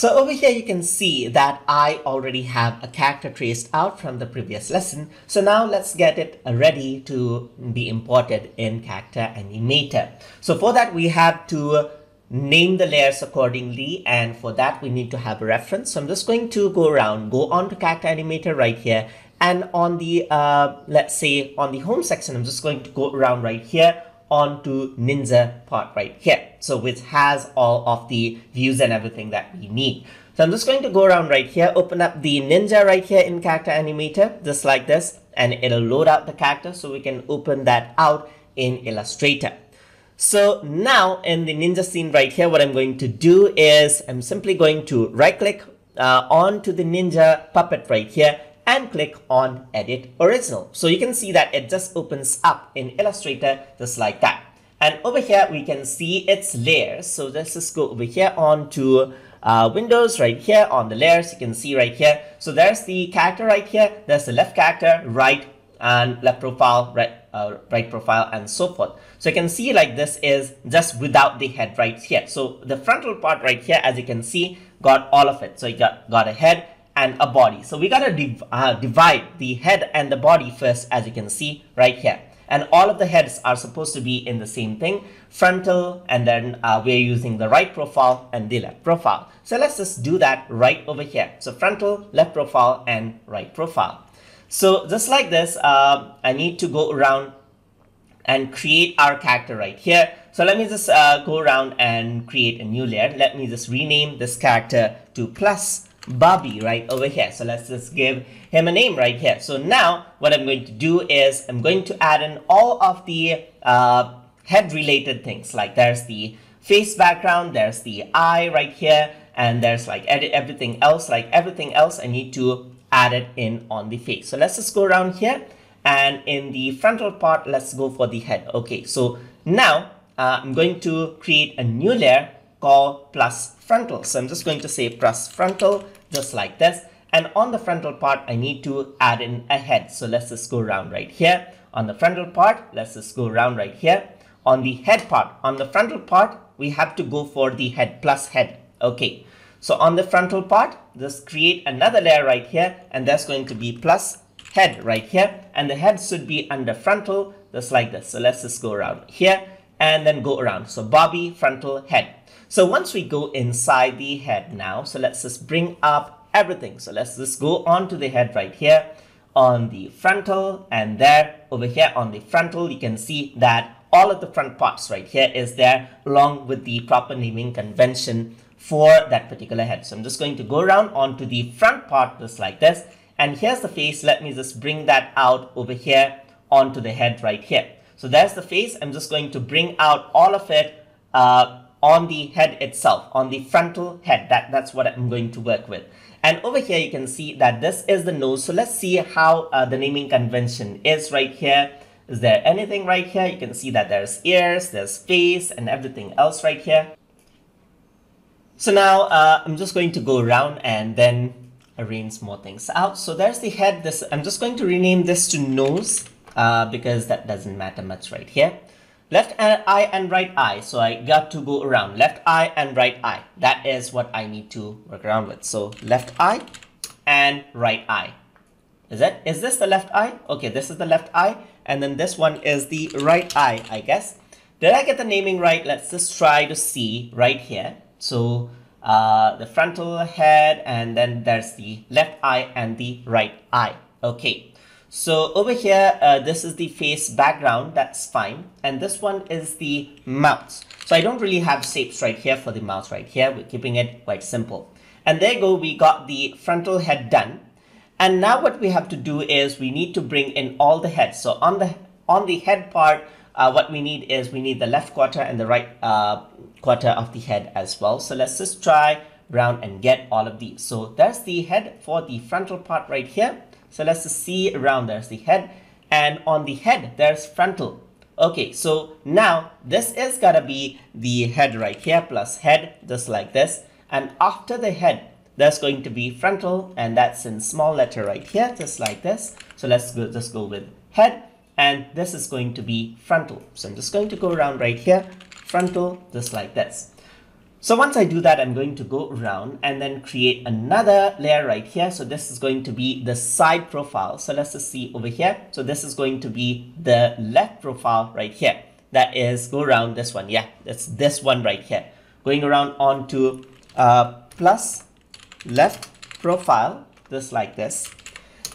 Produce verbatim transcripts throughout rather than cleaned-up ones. So over here, you can see that I already have a character traced out from the previous lesson. So now let's get it ready to be imported in Character Animator. So for that, we have to name the layers accordingly. And for that, we need to have a reference. So I'm just going to go around, go on to Character Animator right here. And on the, uh, let's say on the home section, I'm just going to go around right here onto Ninja part right here. So which has all of the views and everything that we need. So I'm just going to go around right here, open up the Ninja right here in Character Animator, just like this, and it'll load out the character so we can open that out in Illustrator. So now in the Ninja scene right here, what I'm going to do is I'm simply going to right click uh, onto the Ninja puppet right here and click on Edit Original. So you can see that it just opens up in Illustrator just like that. And over here, we can see its layers. So let's just go over here onto uh, Windows right here on the layers. You can see right here. So there's the character right here. There's the left character, right and left profile, right, uh, right profile and so forth. So you can see like this is just without the head right here. So the frontal part right here, as you can see, got all of it. So you got, got a head and a body. So we got to div uh, divide the head and the body first, as you can see right here. And all of the heads are supposed to be in the same thing, frontal, and then uh, we're using the right profile and the left profile. So let's just do that right over here. So frontal, left profile, and right profile. So just like this, uh, I need to go around and create our character right here. So let me just uh, go around and create a new layer. Let me just rename this character to plus Bobby right over here. So let's just give him a name right here. So now what I'm going to do is I'm going to add in all of the uh, head related things, like there's the face background, there's the eye right here, and there's like edit everything else, like everything else I need to add it in on the face. So let's just go around here, and in the frontal part, let's go for the head. Okay, so now uh, I'm going to create a new layer called plus frontal. So I'm just going to say plus frontal, just like this. And on the frontal part, I need to add in a head. So let's just go around right here. On the frontal part, let's just go around right here. On the head part, on the frontal part, we have to go for the head plus head. Okay. So on the frontal part, just create another layer right here. And that's going to be plus head right here. And the head should be under frontal, just like this. So let's just go around here and then go around. So Bobby, frontal, head. So once we go inside the head now, so let's just bring up everything. So let's just go on to the head right here on the frontal, and there over here on the frontal, you can see that all of the front parts right here is there along with the proper naming convention for that particular head. So I'm just going to go around onto the front part just like this. And here's the face. Let me just bring that out over here onto the head right here. So there's the face. I'm just going to bring out all of it uh, on the head itself, on the frontal head. That, that's what I'm going to work with. And over here, you can see that this is the nose. So let's see how uh, the naming convention is right here. Is there anything right here? You can see that there's ears, there's face, and everything else right here. So now uh, I'm just going to go around and then arrange more things out. So there's the head. This I'm just going to rename this to nose uh, because that doesn't matter much right here. Left eye and right eye. So I got to go around left eye and right eye. That is what I need to work around with. So left eye and right eye. Is it? Is this the left eye? Okay, this is the left eye. And then this one is the right eye, I guess. Did I get the naming right? Let's just try to see right here. So uh, the frontal head, and then there's the left eye and the right eye. Okay. So over here, uh, this is the face background, that's fine. And this one is the mouth. So I don't really have shapes right here for the mouth right here. We're keeping it quite simple. And there you go, we got the frontal head done. And now what we have to do is we need to bring in all the heads. So on the, on the head part, uh, what we need is we need the left quarter and the right uh, quarter of the head as well. So let's just try around and get all of these. So there's the head for the frontal part right here. So let's just see around, there's the head, and on the head, there's frontal. Okay, so now this is gotta be the head right here, plus head, just like this. And after the head, there's going to be frontal, and that's in small letter right here, just like this. So let's go, just go with head, and this is going to be frontal. So I'm just going to go around right here, frontal, just like this. So once I do that, I'm going to go around and then create another layer right here. So this is going to be the side profile. So let's just see over here. So this is going to be the left profile right here. That is, go around this one. Yeah, that's this one right here. Going around onto uh, plus left profile, just like this.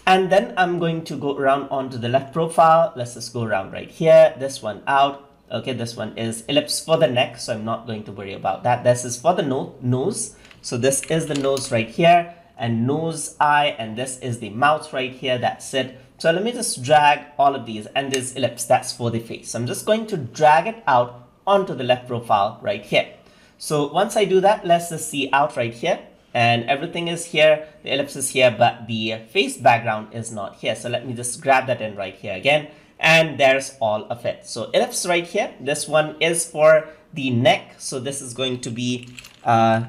And then I'm going to go around onto the left profile. Let's just go around right here, this one out. Okay, this one is ellipse for the neck, so I'm not going to worry about that. This is for the no nose. So this is the nose right here, and nose, eye, and this is the mouth right here. That's it. So let me just drag all of these, and this ellipse, that's for the face. So I'm just going to drag it out onto the left profile right here. So once I do that, let's just see out right here, and everything is here. The ellipse is here, but the face background is not here. So let me just grab that in right here again. And there's all of it. So ellipse right here, this one is for the neck. So this is going to be uh,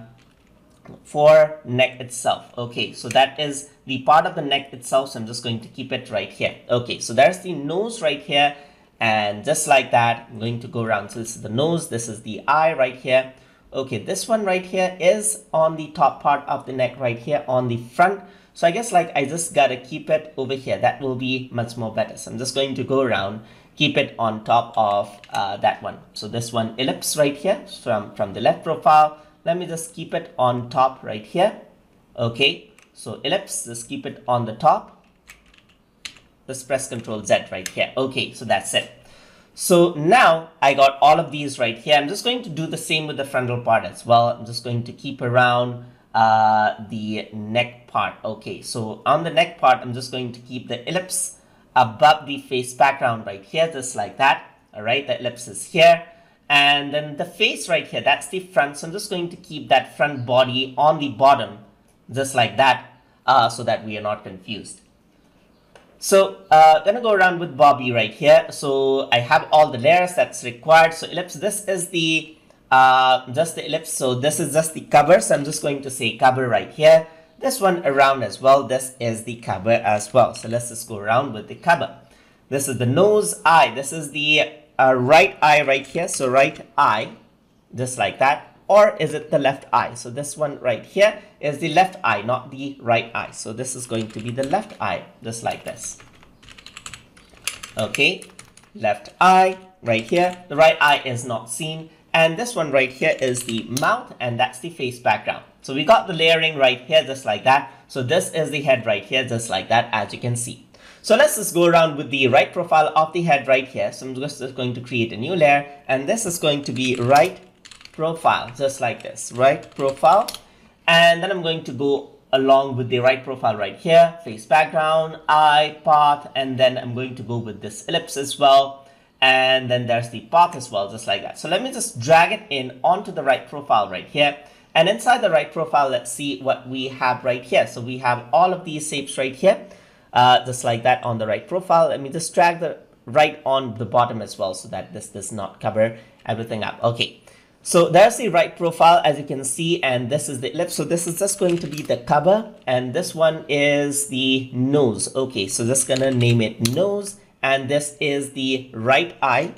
for neck itself. Okay, so that is the part of the neck itself. So I'm just going to keep it right here. Okay, so there's the nose right here. And just like that, I'm going to go around. So this is the nose. This is the eye right here. Okay, this one right here is on the top part of the neck right here on the front. So I guess like I just gotta keep it over here. That will be much more better. So I'm just going to go around, keep it on top of uh, that one. So this one ellipse right here from, from the left profile. Let me just keep it on top right here. Okay, so ellipse, just keep it on the top. Let's press Control Z right here. Okay, so that's it. So now I got all of these right here. I'm just going to do the same with the frontal part as well. I'm just going to keep around Uh, the neck part. Okay, so on the neck part, I'm just going to keep the ellipse above the face background right here, just like that. All right, the ellipse is here. And then the face right here, that's the front. So I'm just going to keep that front body on the bottom, just like that, uh, so that we are not confused. So uh, I'm gonna go around with Bobby right here. So I have all the layers that's required. So ellipse, this is the Uh, just the ellipse. So this is just the cover. So I'm just going to say cover right here. This one around as well. This is the cover as well. So let's just go around with the cover. This is the nose, eye. This is the uh, right eye right here. So right eye, just like that. Or is it the left eye? So this one right here is the left eye, not the right eye. So this is going to be the left eye, just like this. Okay, left eye right here. The right eye is not seen. And this one right here is the mouth, and that's the face background. So we got the layering right here, just like that. So this is the head right here, just like that, as you can see. So let's just go around with the right profile of the head right here. So I'm just going to create a new layer, and this is going to be right profile, just like this, right profile. And then I'm going to go along with the right profile right here, face background, eye, path, and then I'm going to go with this ellipse as well. And then there's the path as well, just like that. So let me just drag it in onto the right profile right here. And inside the right profile, let's see what we have right here. So we have all of these shapes right here, uh, just like that on the right profile. Let me just drag the right on the bottom as well so that this does not cover everything up. Okay, so there's the right profile, as you can see, and this is the ellipse. So this is just going to be the cover, and this one is the nose. Okay, so just gonna name it nose. And this is the right eye,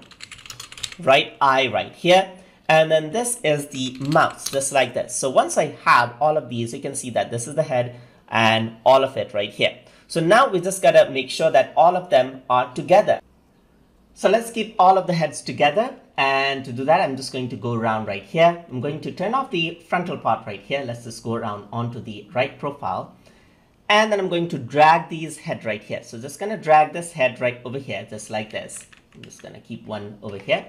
right eye right here. And then this is the mouth, just like this. So once I have all of these, you can see that this is the head and all of it right here. So now we just gotta make sure that all of them are together. So let's keep all of the heads together. And to do that, I'm just going to go around right here. I'm going to turn off the frontal part right here. Let's just go around onto the right profile. And then I'm going to drag these head right here. So just gonna drag this head right over here, just like this. I'm just gonna keep one over here.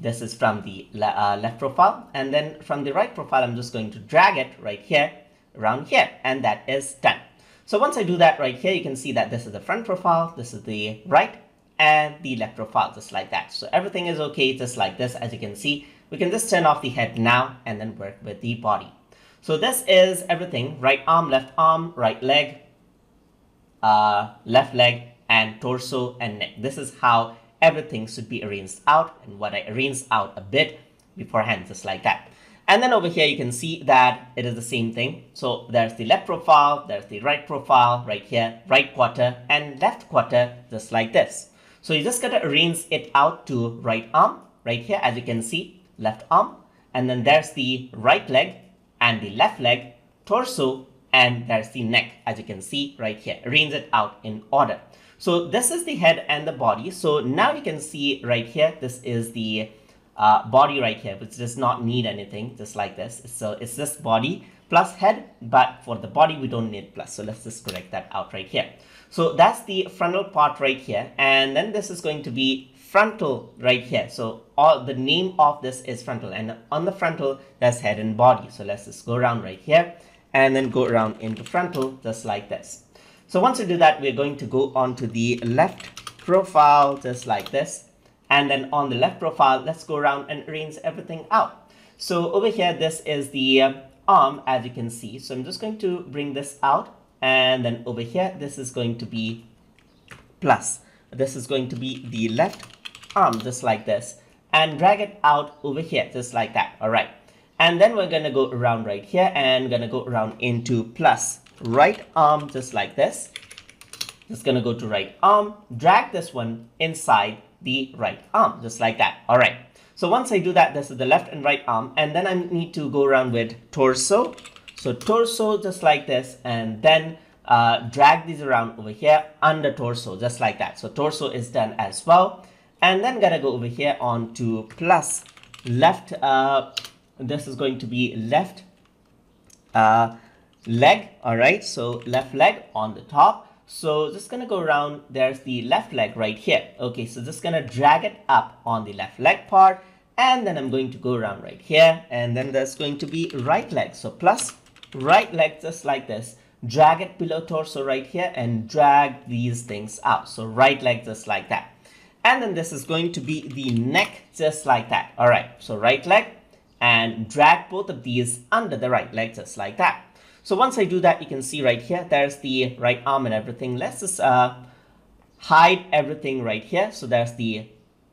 This is from the le uh, left profile. And then from the right profile, I'm just going to drag it right here, around here, and that is done. So once I do that right here, you can see that this is the front profile, this is the right, and the left profile, just like that. So everything is okay, just like this, as you can see. We can just turn off the head now and then work with the body. So this is everything, right arm, left arm, right leg, uh, left leg, and torso and neck. This is how everything should be arranged out, and what I arranged out a bit beforehand, just like that. And then over here, you can see that it is the same thing. So there's the left profile, there's the right profile right here, right quarter and left quarter, just like this. So you just gotta arrange it out to right arm right here, as you can see, left arm, and then there's the right leg and the left leg, torso, and there's the neck, as you can see right here. Arrange it out in order. So this is the head and the body. So now you can see right here, this is the uh, body right here, which does not need anything, just like this. So it's this body plus head, but for the body, we don't need plus. So let's just correct that out right here. So that's the frontal part right here. And then this is going to be frontal right here. So all the name of this is frontal, and on the frontal, that's head and body. So let's just go around right here and then go around into frontal, just like this. So once you do that, we're going to go on to the left profile, just like this. And then on the left profile, let's go around and arrange everything out. So over here, this is the uh, arm, as you can see. So I'm just going to bring this out. And then over here, this is going to be plus. This is going to be the left arm, just like this. And drag it out over here, just like that. All right. And then we're going to go around right here and going to go around into plus right arm, just like this. Just going to go to right arm, drag this one inside the right arm, just like that. All right. So once I do that, this is the left and right arm. And then I need to go around with torso. So torso, just like this. And then uh, drag these around over here under torso, just like that. So torso is done as well. And then going to go over here on to plus left uh this is going to be left uh, leg. All right, so left leg on the top. So just gonna go around, there's the left leg right here. Okay, so just gonna drag it up on the left leg part, and then I'm going to go around right here, and then there's going to be right leg. So plus right leg, just like this. Drag it below torso right here and drag these things out. So right leg, just like that. And then this is going to be the neck, just like that. All right, so right leg, and drag both of these under the right leg, just like that. So once I do that, you can see right here, there's the right arm and everything. Let's just uh, hide everything right here. So there's the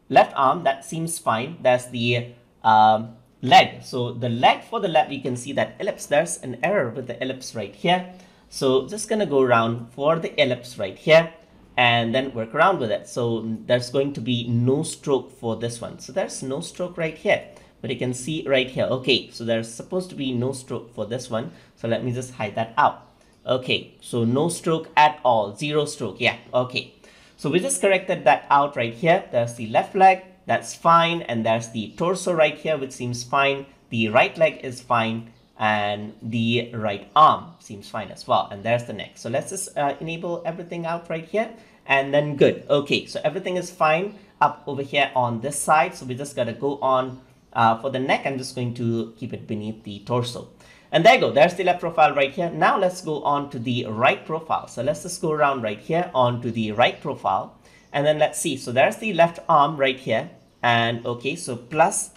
left arm, that seems fine. There's the um, leg. So the leg, for the leg, you can see that ellipse. There's an error with the ellipse right here. So just gonna go around for the ellipse right here and then work around with it. So there's going to be no stroke for this one. So there's no stroke right here. But you can see right here, okay, so there's supposed to be no stroke for this one. So let me just hide that out. Okay, so no stroke at all, zero stroke, yeah, okay. So we just corrected that out right here. There's the left leg, that's fine. And there's the torso right here, which seems fine. The right leg is fine. And the right arm seems fine as well. And there's the neck. So let's just uh, enable everything out right here. And then good, okay, so everything is fine up over here on this side. So we just gotta go on. Uh, for the neck, I'm just going to keep it beneath the torso. And there you go. There's the left profile right here. Now let's go on to the right profile. So let's just go around right here onto the right profile. And then let's see. So there's the left arm right here. And okay, so plus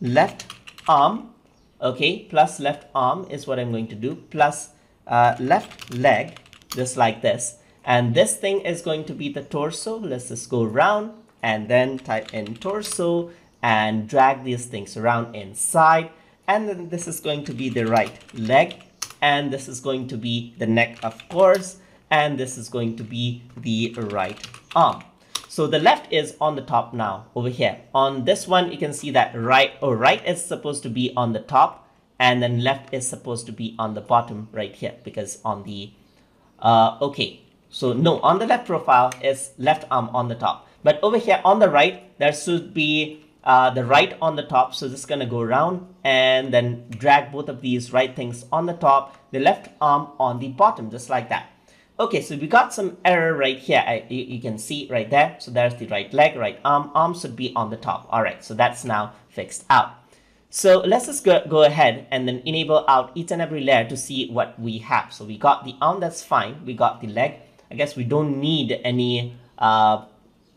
left arm. Okay, plus left arm is what I'm going to do. Plus uh, left leg, just like this. And this thing is going to be the torso. Let's just go around and then type in torso. And drag these things around inside, and then this is going to be the right leg, and this is going to be the neck, of course, and this is going to be the right arm. So the left is on the top now over here. On this one, you can see that right or right is supposed to be on the top, and then left is supposed to be on the bottom right here, because on the uh, okay, so no, on the left profile is left arm on the top, but over here on the right there should be Uh, the right on the top. So just gonna go around and then drag both of these right things on the top, the left arm on the bottom, just like that. Okay, so we got some error right here. I, you, you can see right there. So there's the right leg, right arm. Arm should be on the top. All right, so that's now fixed out. So let's just go, go ahead and then enable out each and every layer to see what we have. So we got the arm, that's fine. We got the leg. I guess we don't need any uh,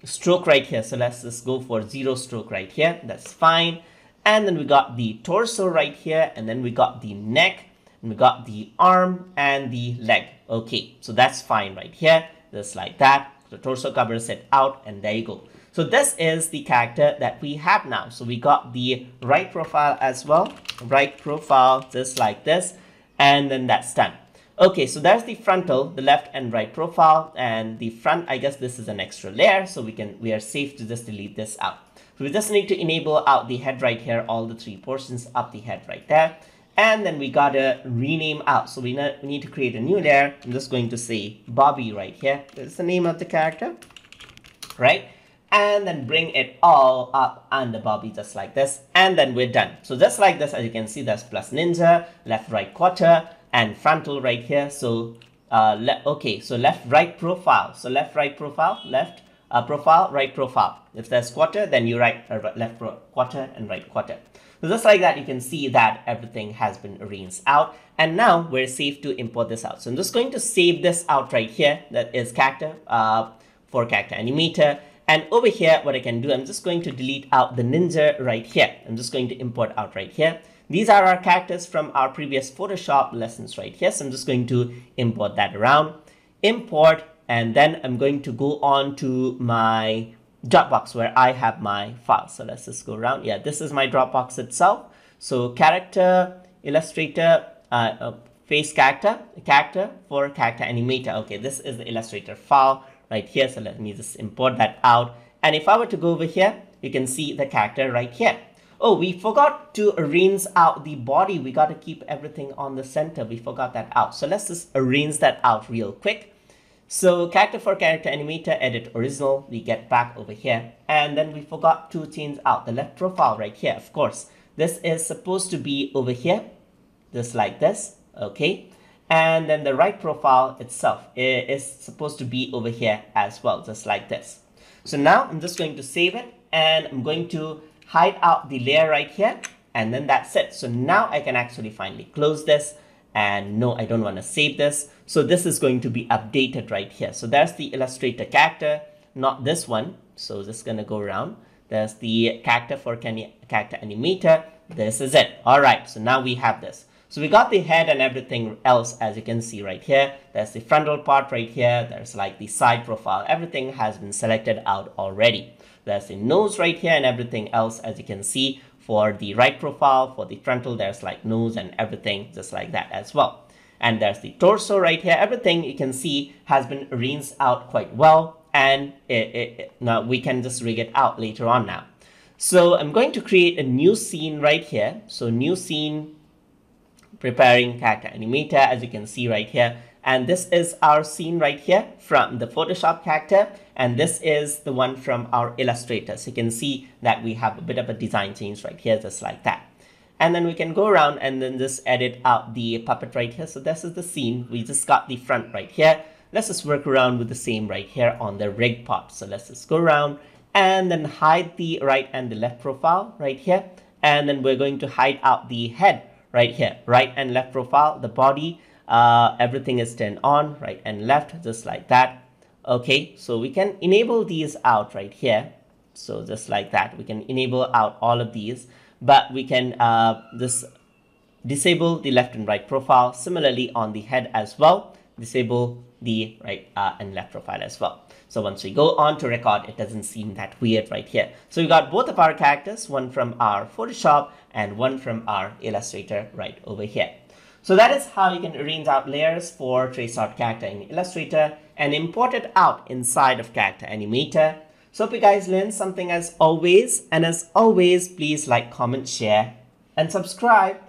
stroke right here, so let's just go for zero stroke right here, that's fine. And then we got the torso right here, and then we got the neck, and we got the arm and the leg. Okay, so that's fine right here, just like that. The torso covers it out, and there you go. So this is the character that we have now. So we got the right profile as well, right profile, just like this, and then that's done. Okay, so there's the frontal, the left and right profile, and the front, I guess this is an extra layer, so we can we are safe to just delete this out. So we just need to enable out the head right here, all the three portions up the head right there. And then we gotta rename out. So we need to create a new layer. I'm just going to say Bobby right here. That's the name of the character, right? And then bring it all up under Bobby just like this. And then we're done. So just like this, as you can see, that's plus ninja, left, right, quarter, and frontal right here. So, uh, le okay, so left, right profile. So left, right profile, left uh, profile, right profile. If there's quarter, then you write uh, left quarter and right quarter. So just like that, you can see that everything has been arranged out. And now we're safe to import this out. So I'm just going to save this out right here. That is character uh, for character animator. And over here, what I can do, I'm just going to delete out the ninja right here. I'm just going to import out right here. These are our characters from our previous Photoshop lessons right here. So I'm just going to import that around, import, and then I'm going to go on to my Dropbox where I have my files. So let's just go around. Yeah, this is my Dropbox itself. So character, Illustrator, uh, uh, face character, character for character animator. Okay, this is the Illustrator file right here. So let me just import that out. And if I were to go over here, you can see the character right here. Oh, we forgot to arrange out the body. We got to keep everything on the center. We forgot that out. So let's just arrange that out real quick. So character for character animator, edit original, we get back over here. And then we forgot to change out the left profile right here, of course. This is supposed to be over here, just like this, okay? And then the right profile itself is supposed to be over here as well, just like this. So now I'm just going to save it and I'm going to hide out the layer right here. And then that's it. So now I can actually finally close this. And no, I don't want to save this. So this is going to be updated right here. So there's the Illustrator character, not this one. So just going to go around. There's the character for character animator. This is it. All right. So now we have this. So we got the head and everything else, as you can see right here. There's the frontal part right here. There's like the side profile. Everything has been selected out already. There's the nose right here and everything else, as you can see. For the right profile, for the frontal, there's like nose and everything just like that as well. And there's the torso right here. Everything you can see has been arranged out quite well. And it, it, it, now we can just rig it out later on now. So I'm going to create a new scene right here. So new scene, preparing character animator, as you can see right here. And this is our scene right here from the Photoshop character. And this is the one from our Illustrator. So you can see that we have a bit of a design change right here, just like that. And then we can go around and then just edit out the puppet right here. So this is the scene. We just got the front right here. Let's just work around with the same right here on the rig part. So let's just go around and then hide the right and the left profile right here. And then we're going to hide out the head right here, right and left profile, the body. Uh, everything is turned on, right and left, just like that. Okay, so we can enable these out right here. So just like that, we can enable out all of these, but we can uh, this disable the left and right profile. Similarly on the head as well, disable the right uh, and left profile as well. So once we go on to record, it doesn't seem that weird right here. So we got both of our characters, one from our Photoshop and one from our Illustrator right over here. So that is how you can arrange out layers for trace out character in Illustrator and import it out inside of Character Animator. So hope you guys learned something as always. And as always, please like, comment, share, and subscribe.